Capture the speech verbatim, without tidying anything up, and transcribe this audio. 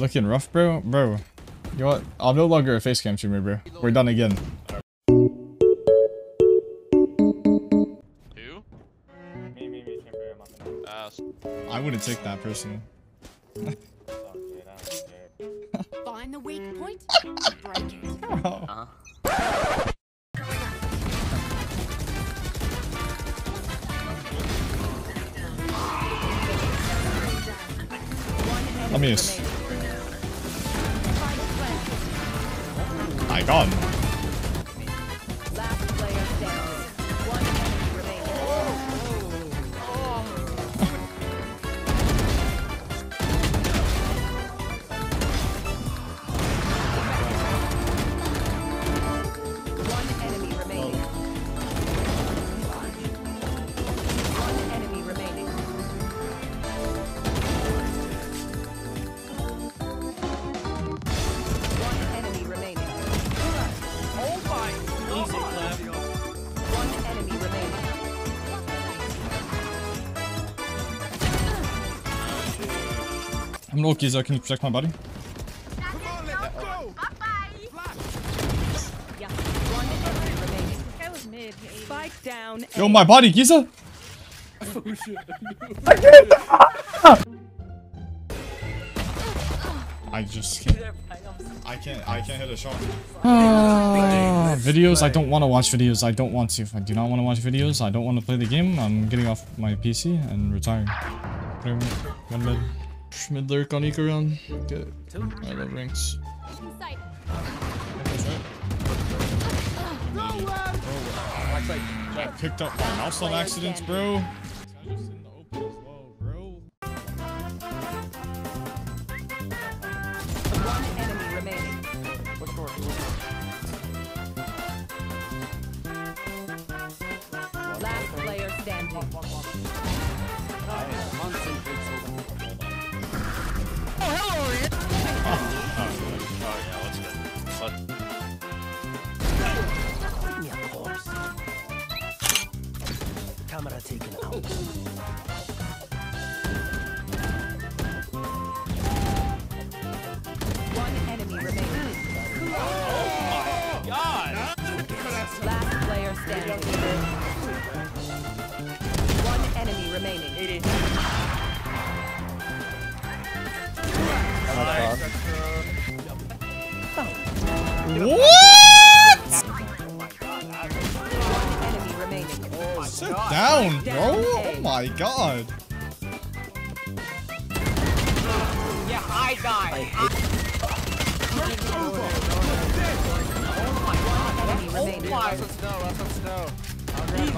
Looking rough, bro? Bro. You know what? I'm no longer a face cam streamer, bro. We're done again. Who? Me, me, me, uh, I wouldn't take that personally. Find the weak point, break it. Bro. Uh-huh. I'm used. I got him. One enemy remaining. One enemy remaining. I'm low key, so can you protect my body? Come on, let's go! Bye bye! Yo, my body, Giza! Oh shit! I just can't. I can't. I can't hit a shot. Uh, videos. I don't want to watch videos. I don't want to. If I do not want to watch videos, I don't want to play the game. I'm getting off my P C and retiring. One mid. Mid lurk on Ikaron. Get it. I love ranks. Inside. I picked up my mouse on accidents, bro. Last player standing. Camera taken out. One enemy remaining. Oh my god! Last player standing. One enemy remaining. It is. What? Oh my god! One enemy remaining. Sit down, bro! Oh my god! Yeah, I died! Oh my god! Oh my god! That's on snow, that's on snow.